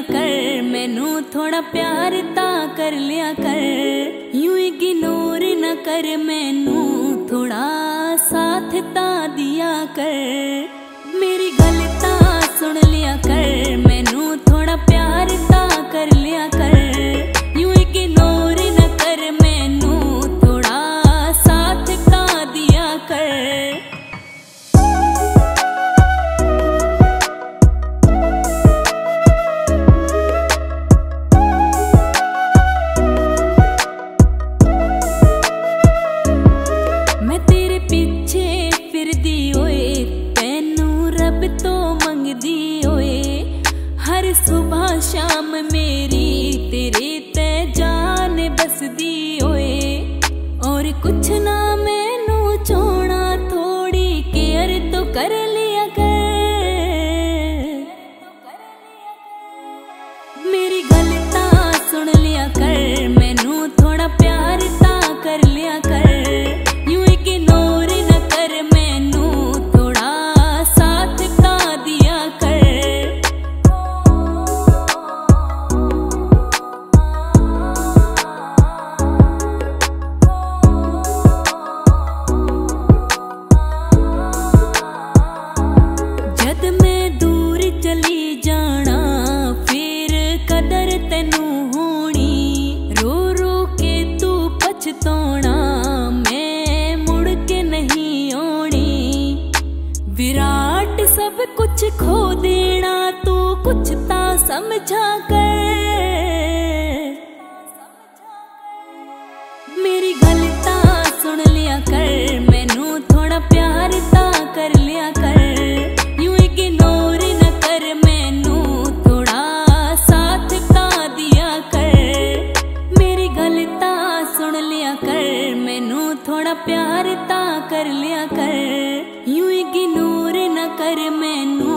लिया कर, मैनू थोड़ा प्यार ता कर लिया कर, यूं इग्नोर न कर, मैनू थोड़ा साथ ता दिया कर, मेरी गल ता सुन लिया कर, मैनू थोड़ा प्यार ता कर लिया कर, यूं इग्नोर न कर, मैनू थोड़ा साथ ता दिया कर। सुबह शाम मेरी तेरे ते जान बस दी ओए, और कुछ ना मैनू छोड़ा, थोड़ी केयर तो कर लिया कर, मेरी गल ता सुन लिया कर, मैनू थोड़ा प्यार ता कर लिया कर, यूं इग्नोर न कर, मैनू थोड़ा साथ ता दिया कर। विराट सब कुछ खो देना, तू कुछ ता समझा कर, मेरी गल ता सुन लिया कर, मैनू थोड़ा प्यार ता कर लिया कर, यूं इग्नोर न कर, मैनू थोड़ा साथ ता दिया कर, मेरी गल ता सुन लिया कर, मैनू थोड़ा प्यार ता कर लिया कर, यूं इग्नोर न कर, मैनू